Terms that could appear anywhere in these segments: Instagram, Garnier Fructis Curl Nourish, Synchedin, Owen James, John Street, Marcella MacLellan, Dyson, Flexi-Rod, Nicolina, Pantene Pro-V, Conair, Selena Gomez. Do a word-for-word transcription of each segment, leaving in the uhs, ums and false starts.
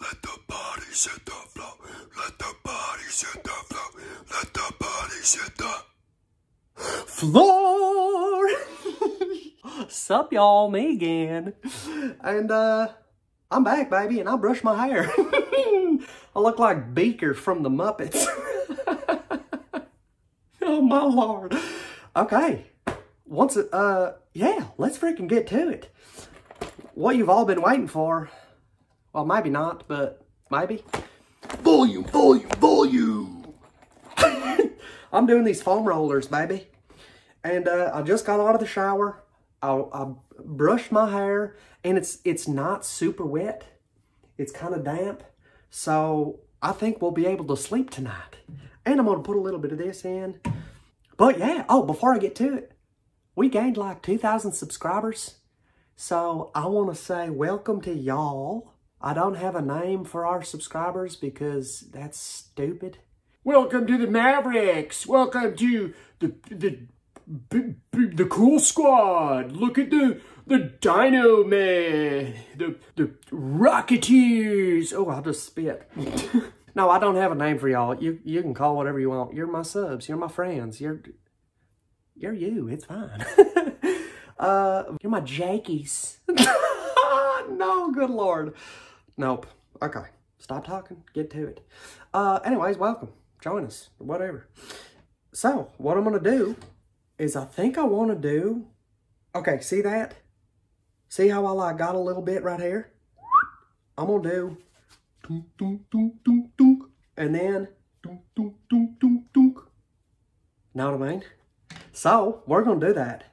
Let the body hit the flow. Let the body hit the flow. Let the body hit the floor. Sup, y'all? Me again. And, uh, I'm back, baby, and I brushed my hair. I look like Beaker from the Muppets. Oh, my Lord. Okay. Once, it, uh, yeah, let's freaking get to it. What you've all been waiting for. Well, maybe not, but maybe. Volume, volume, volume. I'm doing these foam rollers, baby. And uh, I just got out of the shower. I, I brushed my hair, and it's it's not super wet. It's kind of damp. So I think we'll be able to sleep tonight. And I'm going to put a little bit of this in. But yeah, oh, before I get to it, we gained like two thousand subscribers. So I want to say welcome to y'all. I don't have a name for our subscribers because that's stupid. Welcome to the Mavericks. Welcome to the the b b the cool squad. Look at the the Dino Man. The the Rocketeers. Oh, I just spit. No, I don't have a name for y'all. You you can call whatever you want. You're my subs. You're my friends. You're You're you, it's fine. uh, you're my Jakies. No, good Lord. Nope. Okay. Stop talking. Get to it. Uh, anyways, welcome. Join us. Whatever. So, what I'm going to do is I think I want to do... Okay, see that? See how I like, got a little bit right here? I'm going to do... Dunk, dunk, dunk, dunk, dunk, and then... Dunk, dunk, dunk, dunk, dunk. Know what I mean? So, we're going to do that.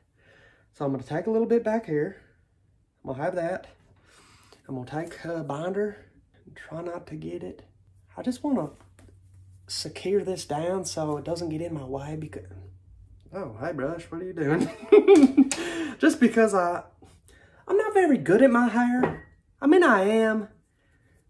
So, I'm going to take a little bit back here. I'm going to have that. I'm going to take a binder and try not to get it. I just want to secure this down so it doesn't get in my way. Because, oh, hey, brush, what are you doing? Just because I, I'm not very good at my hair. I mean, I am,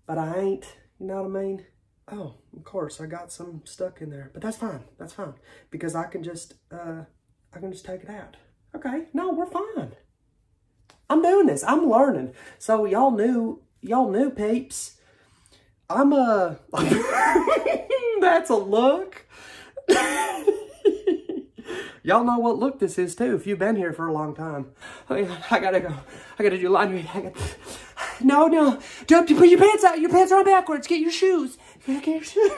but I ain't. You know what I mean? Oh, of course, I got some stuck in there. But that's fine. That's fine. Because I can just... Uh, I can just take it out. Okay, no, we're fine. I'm doing this. I'm learning. So y'all knew, y'all knew, peeps. I'm a... That's a look. Y'all know what look this is too. If you've been here for a long time. I, mean, I gotta go. I gotta do laundry. I gotta... No, no. Jump! Put your pants out. Your pants are backwards. Get your shoes. Get your shoes.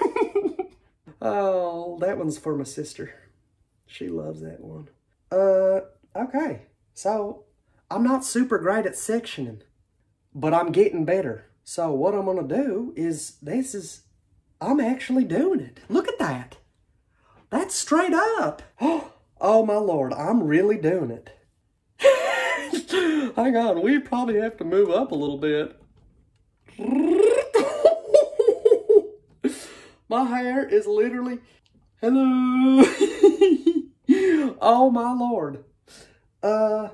Oh, that one's for my sister. She loves that one. Uh, okay. So, I'm not super great at sectioning, but I'm getting better. So, what I'm going to do is, this is, I'm actually doing it. Look at that. That's straight up. Oh, my Lord. I'm really doing it. Hang on. We probably have to move up a little bit. My hair is literally, hello. Oh my Lord. Uh,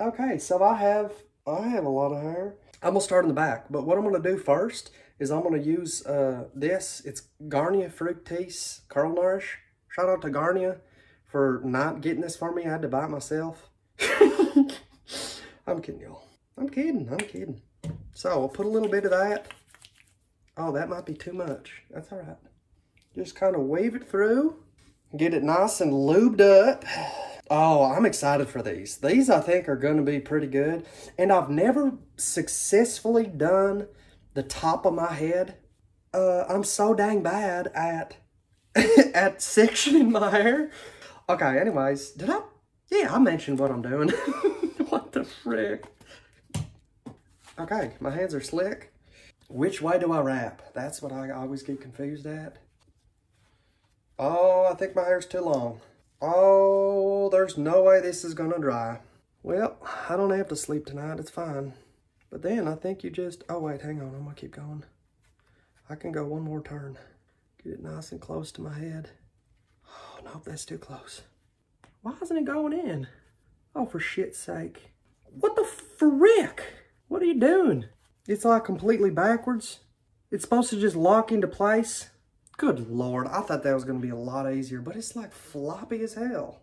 okay, so I have, I have a lot of hair. I'm gonna start in the back, but what I'm gonna do first is I'm gonna use uh, this. It's Garnier Fructis Curl Nourish. Shout out to Garnier for not getting this for me. I had to buy it myself. I'm kidding y'all. I'm kidding, I'm kidding. So I'll put a little bit of that. Oh, that might be too much. That's all right. Just kind of wave it through. Get it nice and lubed up. Oh, I'm excited for these. These, I think, are going to be pretty good. And I've never successfully done the top of my head. Uh, I'm so dang bad at at sectioning my hair. Okay, anyways, did I? Yeah, I mentioned what I'm doing. What the frick? Okay, my hands are slick. Which way do I wrap? That's what I always get confused at. Oh, I think my hair's too long. Oh, there's no way this is gonna dry. Well, I don't have to sleep tonight, it's fine. But then I think you just, oh wait, hang on, I'm gonna keep going. I can go one more turn. Get it nice and close to my head. Oh, nope, that's too close. Why isn't it going in? Oh, for shit's sake. What the frick? What are you doing? It's like completely backwards. It's supposed to just lock into place. Good Lord, I thought that was going to be a lot easier, but it's like floppy as hell.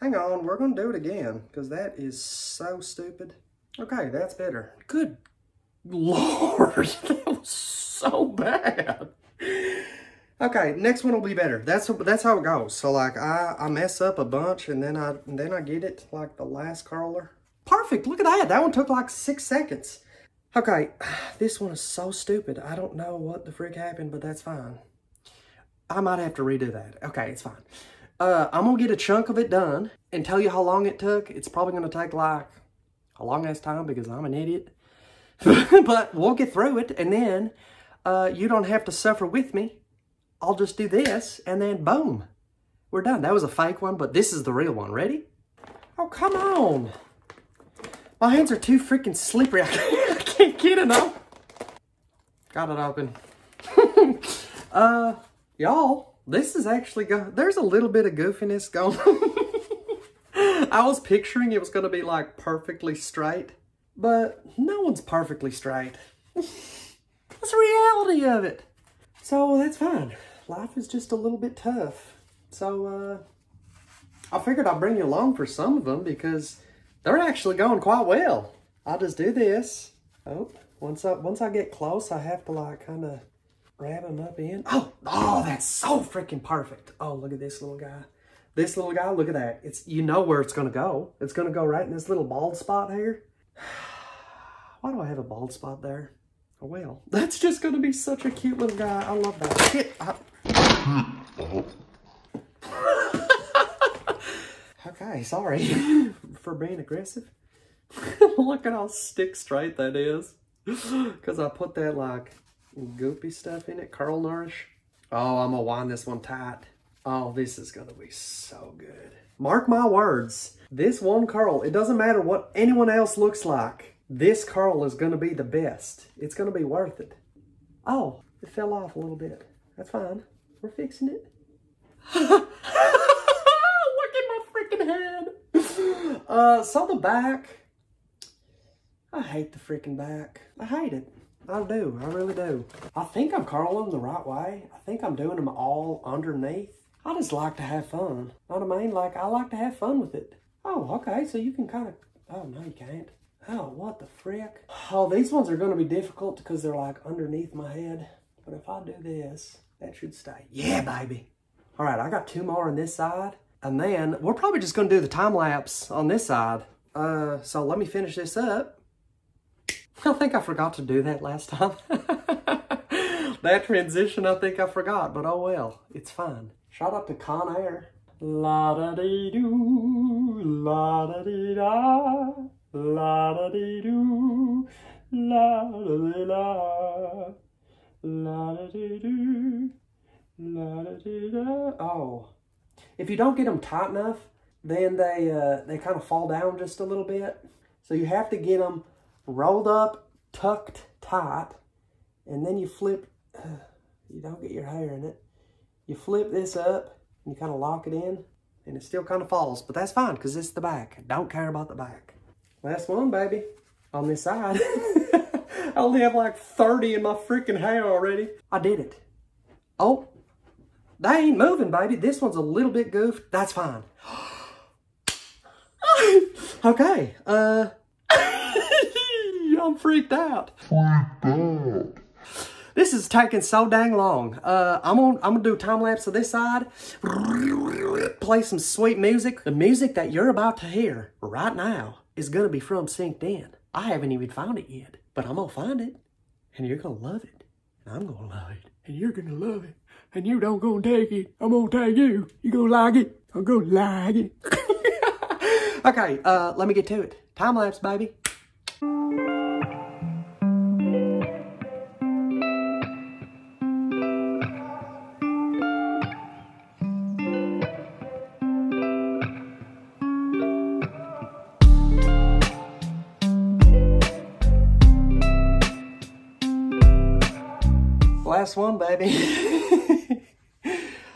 Hang on, we're going to do it again, because that is so stupid. Okay, that's better. Good Lord, that was so bad. Okay, next one will be better. That's that's how it goes. So like I I mess up a bunch and then I and then I get it like the last curler. Perfect. Look at that. That one took like six seconds. Okay, this one is so stupid. I don't know what the frick happened, but that's fine. I might have to redo that. Okay, it's fine. Uh, I'm gonna get a chunk of it done and tell you how long it took. It's probably gonna take like a long ass time because I'm an idiot. But we'll get through it, and then uh, you don't have to suffer with me. I'll just do this, and then boom, we're done. That was a fake one, but this is the real one. Ready? Oh, come on. My hands are too freaking slippery. I can't, I can't get it off. Got it open. uh, y'all, this is actually, go there's a little bit of goofiness going on. I was picturing it was gonna be like perfectly straight, but no one's perfectly straight. That's the reality of it. So that's fine. Life is just a little bit tough. So, uh, I figured I'd bring you along for some of them because they're actually going quite well. I'll just do this. Oh, once I, once I get close, I have to like kind of grab them up in. Oh, oh, that's so freaking perfect. Oh, look at this little guy. This little guy, look at that. It's, you know where it's going to go. It's going to go right in this little bald spot here. Why do I have a bald spot there? Oh, well, that's just going to be such a cute little guy. I love that. Shit. I... Okay, sorry for being aggressive. Look at how stick straight that is. Because I put that, like, goopy stuff in it. Curl Nourish. Oh, I'm going to wind this one tight. Oh, this is going to be so good. Mark my words. This one curl, it doesn't matter what anyone else looks like. This curl is going to be the best. It's going to be worth it. Oh, it fell off a little bit. That's fine. We're fixing it. Look at my freaking head. Uh, so the back. I hate the freaking back. I hate it. I do. I really do. I think I'm curling the right way. I think I'm doing them all underneath. I just like to have fun. Know what I mean? Like, I like to have fun with it. Oh, okay. So you can kind of... Oh, no, you can't. Oh, what the frick? Oh, these ones are going to be difficult because they're like underneath my head. But if I do this, that should stay. Yeah, baby. All right, I got two more on this side. And then we're probably just going to do the time lapse on this side. Uh, so let me finish this up. I think I forgot to do that last time. That transition, I think I forgot. But oh well, it's fine. Shout out to Conair. La-da-dee-doo, la-da-dee-da. La da dee doo, la da dee la, la da dee doo, la da dee da. Oh, if you don't get them tight enough, then they uh, they kind of fall down just a little bit. So you have to get them rolled up, tucked tight, and then you flip. Uh, you don't get your hair in it. You flip this up and you kind of lock it in, and it still kind of falls, but that's fine because it's the back. I don't care about the back. Last one, baby, on this side. I only have like thirty in my freaking hair already. I did it. Oh, they ain't moving, baby. This one's a little bit goofed. That's fine. Okay, uh, I'm freaked out. Freaked out. This is taking so dang long. Uh, I'm on, I'm gonna do a time lapse of this side. Play some sweet music. The music that you're about to hear right now is going to be from Synchedin. I haven't even found it yet, but I'm going to find it, and you're going to love it, and I'm going to love it, and you're going to love it, and you don't going to take it. I'm going to take you. You're going to like it. I'm going to like it. Okay, uh, let me get to it. Time lapse, baby. Last one, baby.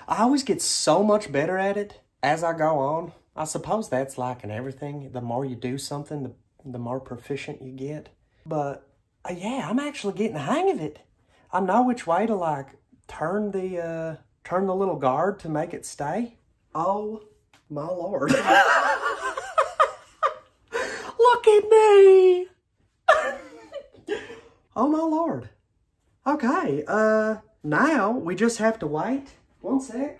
I always get so much better at it as I go on. I suppose that's like in everything. The more you do something, the, the more proficient you get. But uh, yeah, I'm actually getting the hang of it. I know which way to like turn the uh, turn the little guard to make it stay. Oh my Lord. Look at me. Oh my Lord. Okay, uh, now we just have to wait. One sec.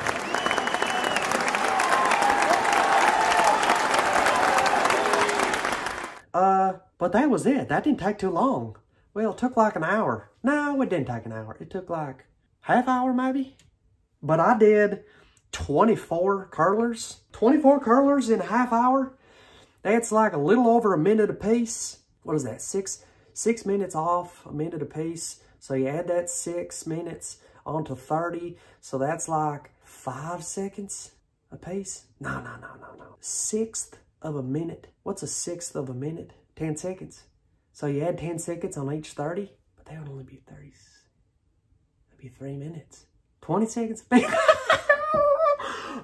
Uh, but that was it. That didn't take too long. Well, it took like an hour. No, it didn't take an hour. It took like half hour maybe. But I did twenty-four curlers. twenty-four curlers in a half hour. That's like a little over a minute apiece. What is that? Six, six minutes off, a minute apiece. So you add that six minutes onto thirty. So that's like five seconds a piece. No, no, no, no, no. Sixth of a minute. What's a sixth of a minute? ten seconds. So you add ten seconds on each thirty, but that would only be thirty. That'd be three minutes. twenty seconds a piece.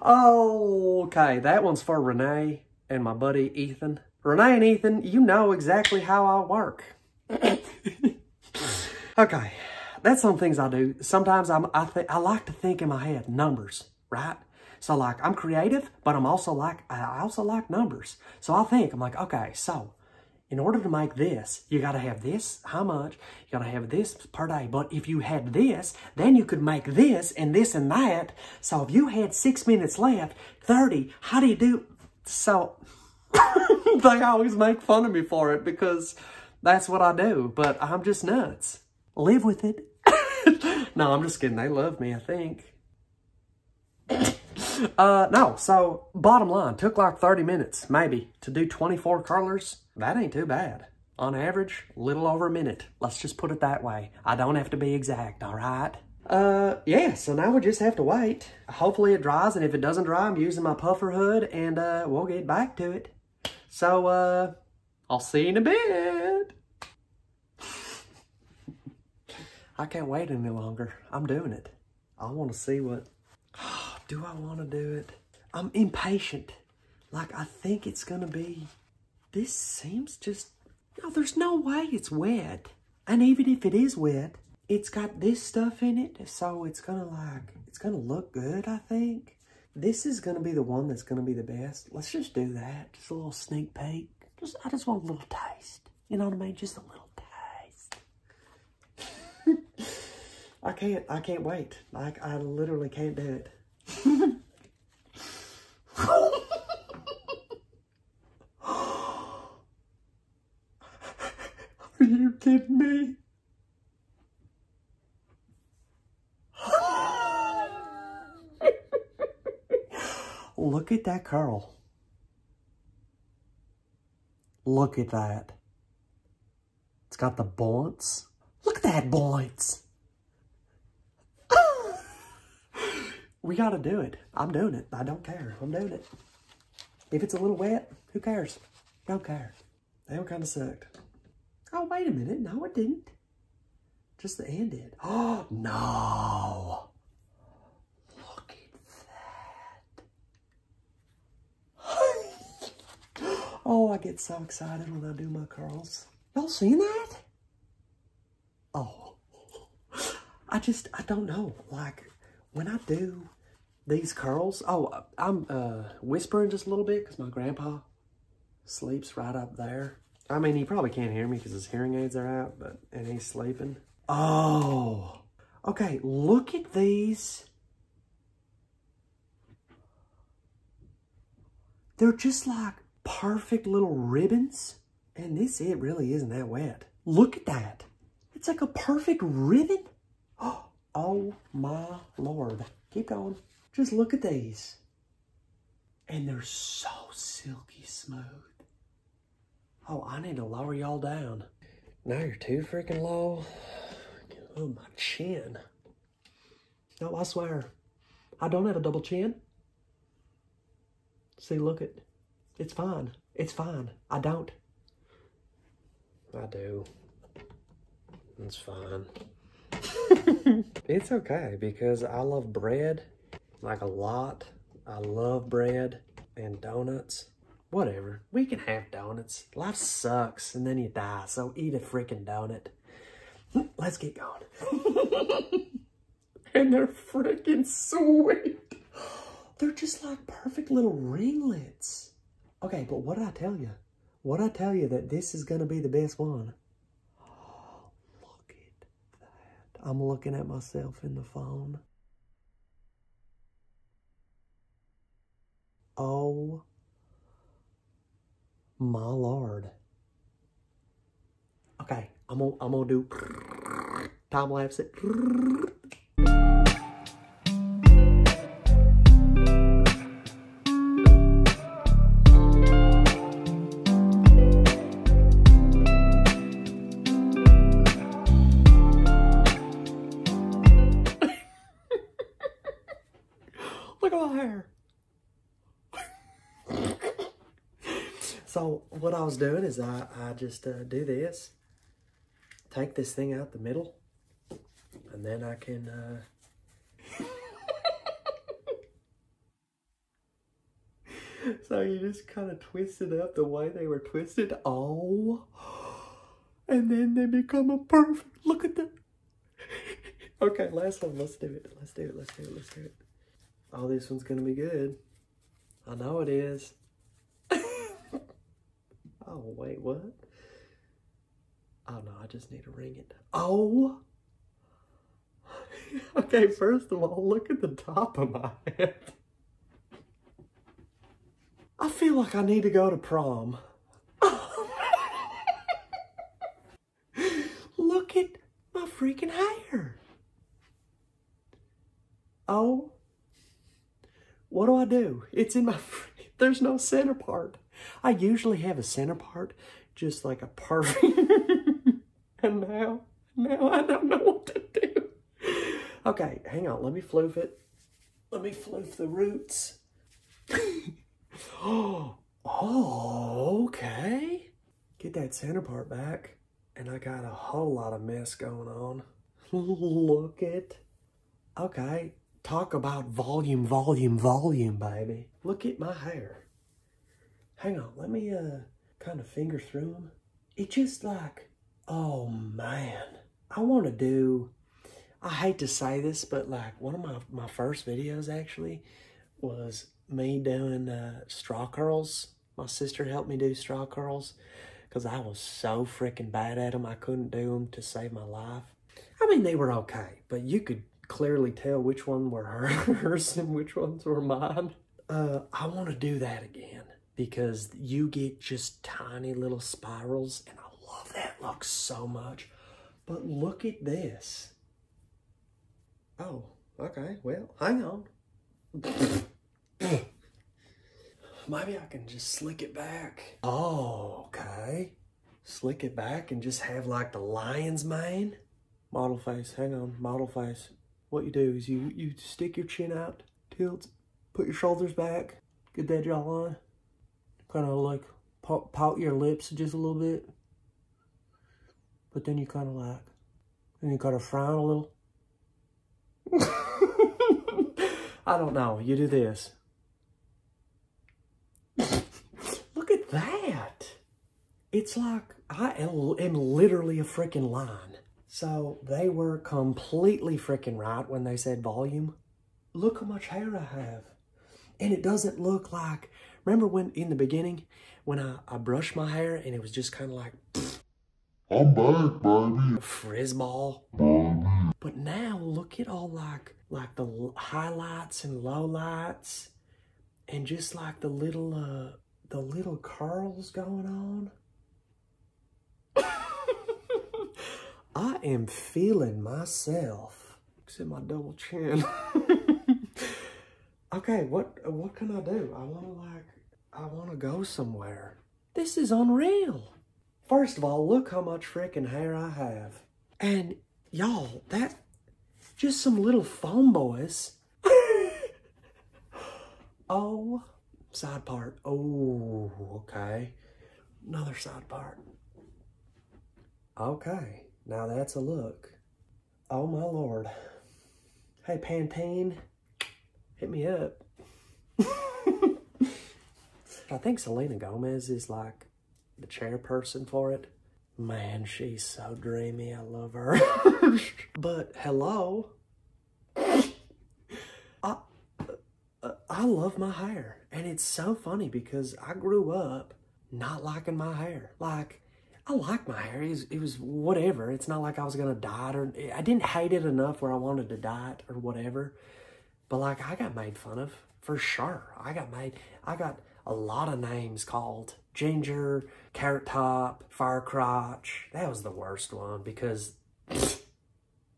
Okay, that one's for Renee and my buddy Ethan. Renee and Ethan, you know exactly how I work. Okay, that's some things I do. Sometimes I'm, I, I like to think in my head, numbers, right? So like, I'm creative, but I'm also like, I also like numbers. So I think, I'm like, okay, so in order to make this, you gotta have this, how much? You gotta have this per day. But if you had this, then you could make this and this and that. So if you had six minutes left, thirty, how do you do? So they always make fun of me for it because that's what I do, but I'm just nuts. Live with it. No, I'm just kidding. They love me, I think. uh, no, so bottom line, took like thirty minutes, maybe, to do twenty-four curlers. That ain't too bad. On average, a little over a minute. Let's just put it that way. I don't have to be exact, all right? Uh, yeah, so now we just have to wait. Hopefully it dries, and if it doesn't dry, I'm using my puffer hood, and uh, we'll get back to it. So, uh, I'll see you in a bit. I can't wait any longer. I'm doing it. I want to see what... Do I want to do it? I'm impatient. Like, I think it's going to be... This seems just... No, there's no way it's wet. And even if it is wet, it's got this stuff in it. So it's going to, like... It's going to look good, I think. This is going to be the one that's going to be the best. Let's just do that. Just a little sneak peek. Just, I just want a little taste. You know what I mean? Just a little taste. I can't... I can't wait. Like, I literally can't do it. Are you kidding me? Look at that curl. Look at that. It's got the bounce. Look at that bounce. We gotta do it. I'm doing it. I don't care. I'm doing it. If it's a little wet, who cares? Don't care. That one kind of sucked. Oh, wait a minute. No, it didn't. Just the end did. Oh, no. Look at that. Oh, I get so excited when I do my curls. Y'all seen that? Oh. I just, I don't know. Like, when I do these curls, oh, I'm uh, whispering just a little bit because my grandpa sleeps right up there. I mean, he probably can't hear me because his hearing aids are out, but and he's sleeping. Oh, okay, look at these. They're just like perfect little ribbons. And this, it really isn't that wet. Look at that. It's like a perfect ribbon. Oh, oh my Lord. Keep going. Just look at these. And they're so silky smooth. Oh, I need to lower y'all down. Now you're too freaking low. Oh, my chin. No, I swear. I don't have a double chin. See, look it. It's fine. It's fine. I don't. I do. It's fine. It's okay because I love bread, like a lot. I love bread and donuts. Whatever. We can have donuts. Life sucks, and then you die, so eat a freaking donut. Let's get going. And they're freaking sweet. They're just like perfect little ringlets. Okay, but what did I tell you? What did I tell you that this is going to be the best one? Oh, look at that. I'm looking at myself in the phone. Oh my Lord. Okay, I'm gonna, I'm gonna do time lapse it. Look at my hair. So what I was doing is I, I just uh, do this, take this thing out the middle, and then I can, uh... so you just kind of twist it up the way they were twisted. Oh, and then they become a perfect, look at the, okay, last one, let's do it, let's do it, let's do it, let's do it. Oh, this one's gonna be good. I know it is. Oh, wait, what? Oh, no, I just need to ring it. Oh! Okay, first of all, look at the top of my head. I feel like I need to go to prom. Look at my freaking hair. Oh. What do I do? It's in my, there's no center part. I usually have a center part, just like a perfect, and now, now I don't know what to do. Okay, hang on, let me floof it. Let me floof the roots. Oh, okay. Get that center part back, and I got a whole lot of mess going on. Look at, okay. Talk about volume, volume, volume, baby. Look at my hair. Hang on, let me uh, kind of finger through them. It's just like, oh man. I want to do, I hate to say this, but like one of my, my first videos actually was me doing uh, straw curls. My sister helped me do straw curls because I was so freaking bad at them. I couldn't do them to save my life. I mean, they were okay, but you could clearly tell which one were hers and which ones were mine. Uh, I want to do that again because you get just tiny little spirals and I love that look so much. But look at this. Oh, okay, well, hang on. Maybe I can just slick it back. Oh, okay. Slick it back and just have like the lion's mane. Model face, hang on, model face. What you do is you, you stick your chin out, tilt, put your shoulders back, get that jawline, kind of like pout, pout your lips just a little bit, but then you kind of like, and you kind of frown a little. I don't know, you do this. Look at that. It's like, I am literally a freaking lion. So they were completely freaking right when they said volume. Look how much hair I have. And it doesn't look like, remember when in the beginning, when I, I brushed my hair and it was just kind of like, pfft, I'm back, baby. Frizzball. Baby. But now look at all like, like the highlights and lowlights and just like the little, uh, the little curls going on. I am feeling myself. Except my double chin. Okay, what what can I do? I wanna like, I wanna go somewhere. This is unreal. First of all, look how much freaking hair I have. And y'all, that, just some little foam boys. Oh, side part. Oh, okay. Another side part. Okay. Now that's a look. Oh my Lord. Hey Pantene, hit me up. I think Selena Gomez is like the chairperson for it. Man, she's so dreamy, I love her. But hello, I, I love my hair. And it's so funny because I grew up not liking my hair. Like, I like my hair. It was, it was whatever. It's not like I was going to dye it. Or, I didn't hate it enough where I wanted to dye it or whatever. But, like, I got made fun of for sure. I got made, I got a lot of names called. Ginger, Carrot Top, Fire Crotch. That was the worst one because,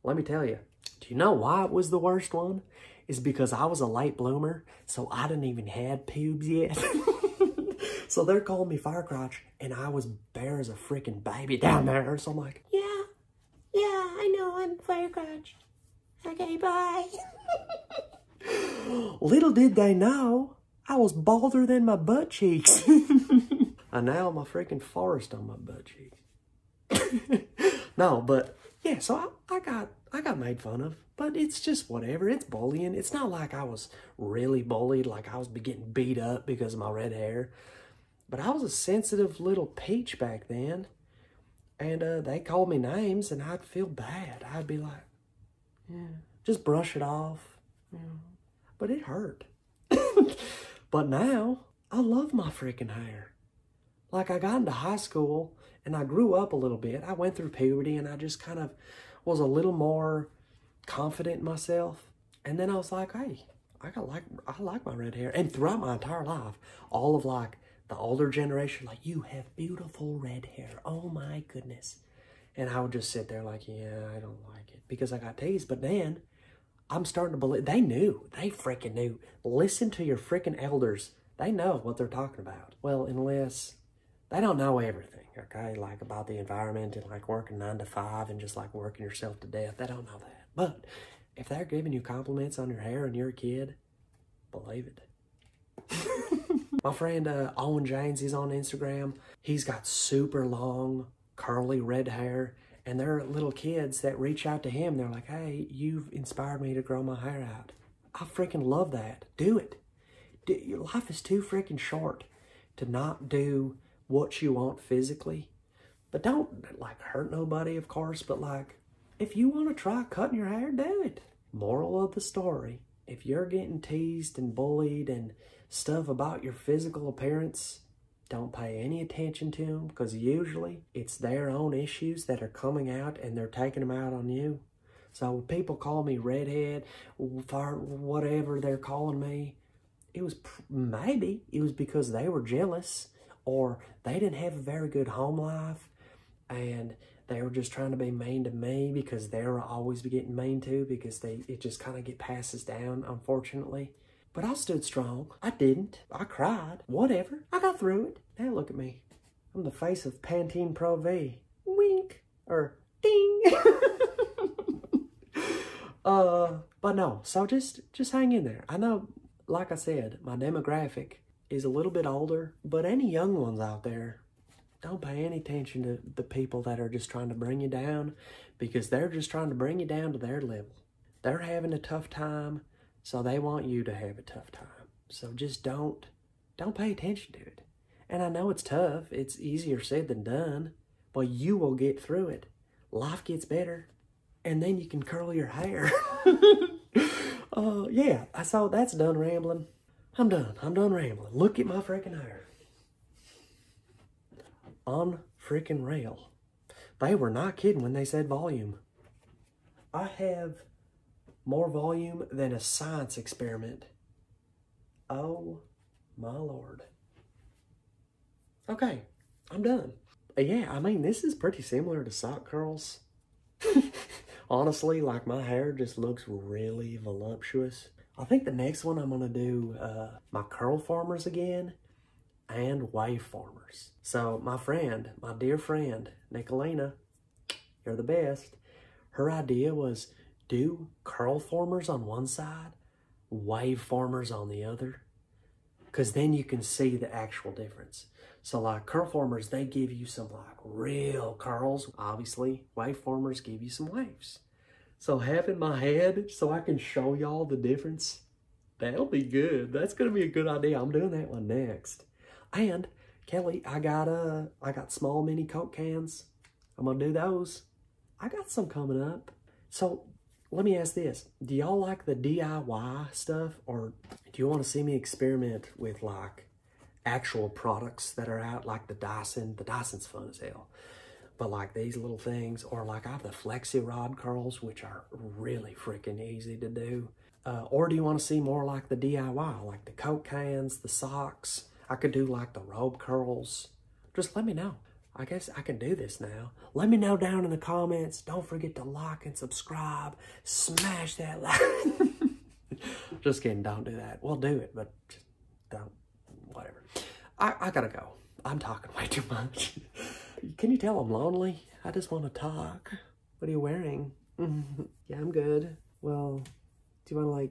let me tell you, do you know why it was the worst one? It's because I was a late bloomer, so I didn't even have pubes yet. So they're calling me Fire Crotch, and I was bare as a freaking baby down there. So I'm like, yeah, yeah, I know, I'm Fire Crotch. Okay, bye. Little did they know, I was balder than my butt cheeks. And now I'm a freaking forest on my butt cheeks. No, but yeah, so I, I got I got made fun of, but it's just whatever. It's bullying. It's not like I was really bullied, like I was getting beat up because of my red hair. But I was a sensitive little peach back then, and uh, they called me names, and I'd feel bad. I'd be like, yeah, just brush it off. Yeah. But it hurt. But now, I love my freaking hair. Like, I got into high school, and I grew up a little bit. I went through puberty, and I just kind of was a little more confident in myself. And then I was like, hey, I got like I like my red hair. And throughout my entire life, all of, like, the older generation, like, you have beautiful red hair. Oh, my goodness. And I would just sit there like, yeah, I don't like it. Because I got teased. But then, I'm starting to believe, they knew, they freaking knew. Listen to your freaking elders. They know what they're talking about. Well, unless, they don't know everything, okay? Like about the environment and like working nine to five and just like working yourself to death. They don't know that. But if they're giving you compliments on your hair and you're a kid, believe it. My friend uh, Owen James, he's on Instagram. He's got super long, curly red hair. And there are little kids that reach out to him. They're like, hey, you've inspired me to grow my hair out. I freaking love that. Do it. Do, your life is too freaking short to not do what you want physically. But don't, like, hurt nobody, of course. But, like, if you want to try cutting your hair, do it. Moral of the story, if you're getting teased and bullied and stuff about your physical appearance, don't pay any attention to them, because usually it's their own issues that are coming out and they're taking them out on you. So when people call me redhead, whatever they're calling me, it was maybe it was because they were jealous or they didn't have a very good home life and they were just trying to be mean to me because they were always getting mean to because they it just kind of get passes down, unfortunately. But I stood strong. I didn't. I cried. Whatever. I got through it. Now look at me. I'm the face of Pantene Pro-V. Wink. Or ding. uh, but no. So just, just hang in there. I know, like I said, my demographic is a little bit older. But any young ones out there, don't pay any attention to the people that are just trying to bring you down. Because they're just trying to bring you down to their level. They're having a tough time. So they want you to have a tough time. So just don't, don't pay attention to it. And I know it's tough. It's easier said than done. But you will get through it. Life gets better. And then you can curl your hair. uh, yeah, I saw that's done rambling. I'm done. I'm done rambling. Look at my freaking hair. On freaking rail. They were not kidding when they said volume. I have more volume than a science experiment. Oh, my Lord. Okay, I'm done. Yeah, I mean, this is pretty similar to sock curls. Honestly, like, my hair just looks really voluptuous. I think the next one I'm going to do uh, my curl farmers again and wave farmers. So, my friend, my dear friend, Nicolina, you're the best. Her idea was, do curl formers on one side, wave formers on the other, because then you can see the actual difference. So, like, curl formers, they give you some, like, real curls. Obviously, wave formers give you some waves. So, having my head so I can show y'all the difference, that'll be good. That's going to be a good idea. I'm doing that one next. And, Kelly, I got, uh, I got small mini Coke cans. I'm going to do those. I got some coming up. So, let me ask this. Do y'all like the D I Y stuff? Or do you want to see me experiment with, like, actual products that are out, like the Dyson. The Dyson's fun as hell. But like these little things, or like I have the Flexi-Rod curls, which are really freaking easy to do. Uh, or do you want to see more like the D I Y, like the Coke cans, the socks? I could do like the robe curls. Just let me know. I guess I can do this now. Let me know down in the comments. Don't forget to like and subscribe. Smash that like. Just kidding, don't do that. We'll do it, but just don't, whatever. I, I gotta go. I'm talking way too much. Can you tell I'm lonely? I just want to talk. What are you wearing? Yeah, I'm good. Well, do you want to like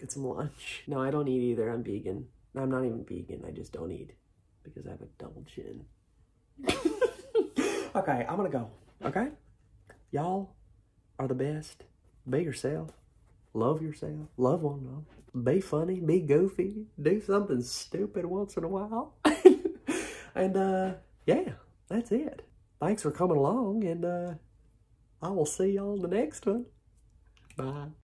get some lunch? No, I don't eat either. I'm vegan. No, I'm not even vegan. I just don't eat because I have a double chin. Okay, I'm gonna go. Okay? Y'all are the best. Be yourself. Love yourself. Love one another. Be funny. Be goofy. Do something stupid once in a while. And uh, yeah. That's it. Thanks for coming along, and uh, I will see y'all in the next one. Bye.